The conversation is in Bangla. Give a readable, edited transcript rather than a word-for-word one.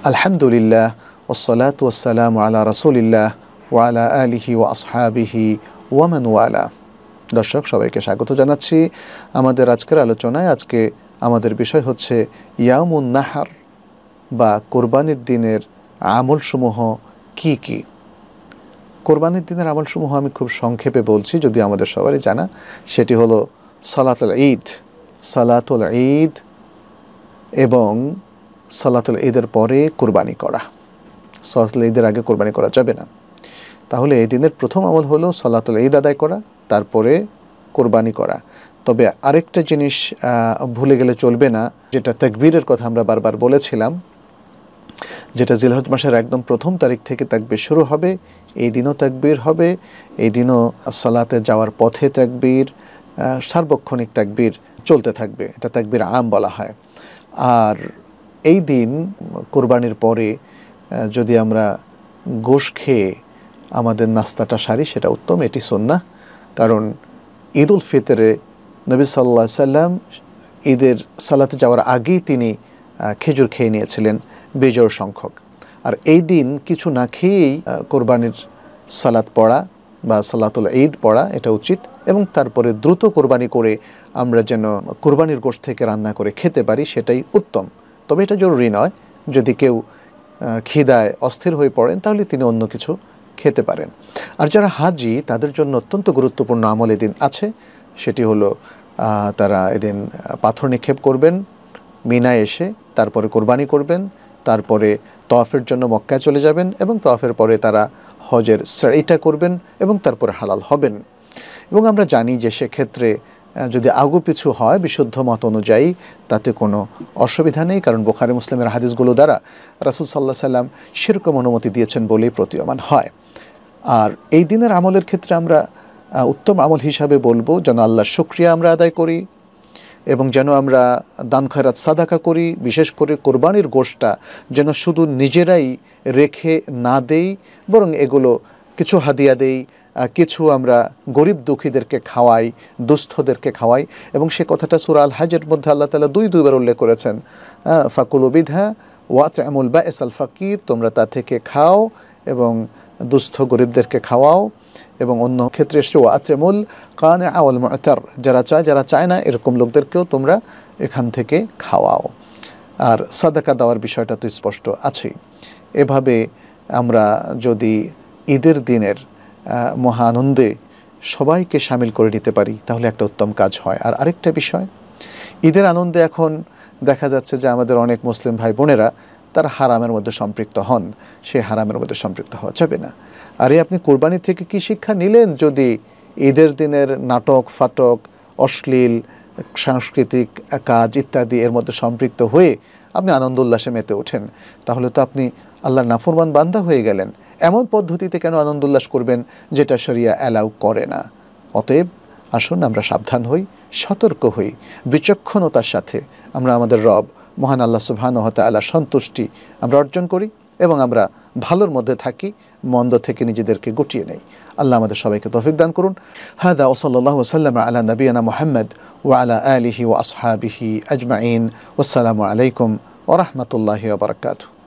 Alhamdulillah, wassalatu wassalamu ala rasulillah, wa ala alihi wa ashabihi wa man wala. দর্শক সবাইকে স্বাগত জানাচ্ছি আমাদের আজকের আলোচনায়। আজকে আমাদের বিষয় হচ্ছে ইয়াওমুন নাহার বা কুরবানির দিনের আমলসমূহ কি কি। কুরবানির দিনের আমলসমূহ আমি খুব সংক্ষেপে বলছি, যদি আমাদের সবারই জানা। সেটি হলো সালাতুল ঈদ। সালাতুল ঈদ এবং সালাতুল ঈদের পরে কুরবানি করা। সালাতুল ঈদের আগে কুরবানি করা যাবে না। তাহলে এই দিনের প্রথম আমল হলো সালাতুল ঈদ আদায় করা, তারপরে কুরবানি করা। তবে আরেকটা জিনিস ভুলে গেলে চলবে না, যেটা তাকবীরের কথা আমরা বারবার বলেছিলাম, যেটা জিলহজ মাসের একদম প্রথম তারিখ থেকে তাকবীর শুরু হবে। এই দিনও তাকবীর হবে, এই দিনও সালাতে যাওয়ার পথে তাকবীর, সার্বক্ষণিক তাকবীর চলতে থাকবে। এটা তাকবীর আম বলা হয়। আর এই দিন কুরবানির পরে যদি আমরা গোশ খেয়ে আমাদের নাস্তাটা সারি, সেটা উত্তম, এটি সুন্নাহ। কারণ ঈদ উল ফিতরে নবী সাল্লাল্লাহু আলাইহি সাল্লাম ঈদের সালাতে যাওয়ার আগেই তিনি খেজুর খেয়ে নিয়েছিলেন বেজোড় সংখ্যক। আর এই দিন কিছু না খেয়েই কোরবানির সালাত পড়া বা সালাতুল ঈদ পড়া এটা উচিত। এবং তারপরে দ্রুত কোরবানি করে আমরা যেন কোরবানির গোশত থেকে রান্না করে খেতে পারি, সেটাই উত্তম। তবে এটা জরুরি নয়, যদি কেউ খিদায় অস্থির হয়ে পড়েন তাহলে তিনি অন্য কিছু খেতে পারেন। আর যারা হাজি, তাদের জন্য অত্যন্ত গুরুত্বপূর্ণ আমল এদিন আছে। সেটি হলো তারা এদিন পাথর নিক্ষেপ করবেন মিনায় এসে, তারপরে কোরবানি করবেন, তারপরে তওয়াফের জন্য মক্কায় চলে যাবেন এবং তওয়াফের পরে তারা হজের সাইটা করবেন এবং তারপরে হালাল হবেন। এবং আমরা জানি যে সেক্ষেত্রে যদি আগুপিছু হয় বিশুদ্ধ মত অনুযায়ী তাতে কোনো অসুবিধা নেই, কারণ বুখারী মুসলিমের হাদিসগুলো দ্বারা রাসূল সাল্লাল্লাহু আলাইহি সাল্লাম সেরকম অনুমতি দিয়েছেন বলেই প্রতীয়মান হয়। আর এই দিনের আমলের ক্ষেত্রে আমরা উত্তম আমল হিসাবে বলবো যেন আল্লাহর শুকরিয়া আমরা আদায় করি এবং যেন আমরা দান খয়রাত সাদাকা করি। বিশেষ করে কোরবানির গোশতটা যেন শুধু নিজেরাই রেখে না দেই, বরং এগুলো কিছু হাদিয়া দেই, কিছু আমরা গরিব দুঃখীদেরকে খাওয়াই, দুস্থদেরকে খাওয়াই। এবং সে কথাটা সূরা আল হাজের মধ্যে আল্লাহ তাআলা দুইবার উল্লেখ করেছেন, ফাকুলু বিদহা ওয়াত'আমুল বা'সাল ফাকির, তোমরা তা থেকে খাও এবং দুস্থ গরিবদেরকে খাওয়াও। এবং অন্য ক্ষেত্রে এসে ওয়াত'আমুল কানিআ ওয়াল মু'তার, যারা চায় না এরকম লোকদেরকেও তোমরা এখান থেকে খাওয়াও। আর সাদাকা দেওয়ার বিষয়টা তো স্পষ্ট আছে। এভাবে আমরা যদি ঈদের দিনের মহা আনন্দে সবাইকে সামিল করে নিতে পারি তাহলে একটা উত্তম কাজ হয়। আর আরেকটা বিষয়, ঈদের আনন্দে এখন দেখা যাচ্ছে যে আমাদের অনেক মুসলিম ভাই বোনেরা তারা হারামের মধ্যে সম্পৃক্ত হন। সে হারামের মধ্যে সম্পৃক্ত হওয়া যাবে না। আরে আপনি কুরবানি থেকে কি শিক্ষা নিলেন যদি ঈদের দিনের নাটক ফাটক, অশ্লীল সাংস্কৃতিক কাজ ইত্যাদি এর মধ্যে সম্পৃক্ত হয়ে আপনি আনন্দ উল্লাসে মেতে ওঠেন? তাহলে তো আপনি আল্লাহর নাফরমান বান্দা হয়ে গেলেন। এমন পদ্ধতিতে কেন আনন্দ উল্লাস করবেন যেটা শরিয়া অ্যালাউ করে না? অতএব আসুন আমরা সাবধান হই, সতর্ক হই, বিচক্ষণতার সাথে আমরা আমাদের রব মহান আল্লাহ সুবহানাহু ওয়া তাআলার সন্তুষ্টি আমরা অর্জন করি এবং আমরা ভালোর মধ্যে থাকি, মন্দ থেকে নিজেদেরকে গুটিয়ে নেই। আল্লাহ আমাদের সবাইকে তৌফিক দান করুন। হাদা ওয়া সাল্লাল্লাহু ওয়া সাল্লাম আলা নাবিয়ানা মুহাম্মদ ওয়া আলা আলিহি ওয়া আসহাবিহি আজমাইন। ওয়াসসালামু আলাইকুম ওয়া রাহমাতুল্লাহি ওয়া বারাকাতুহু।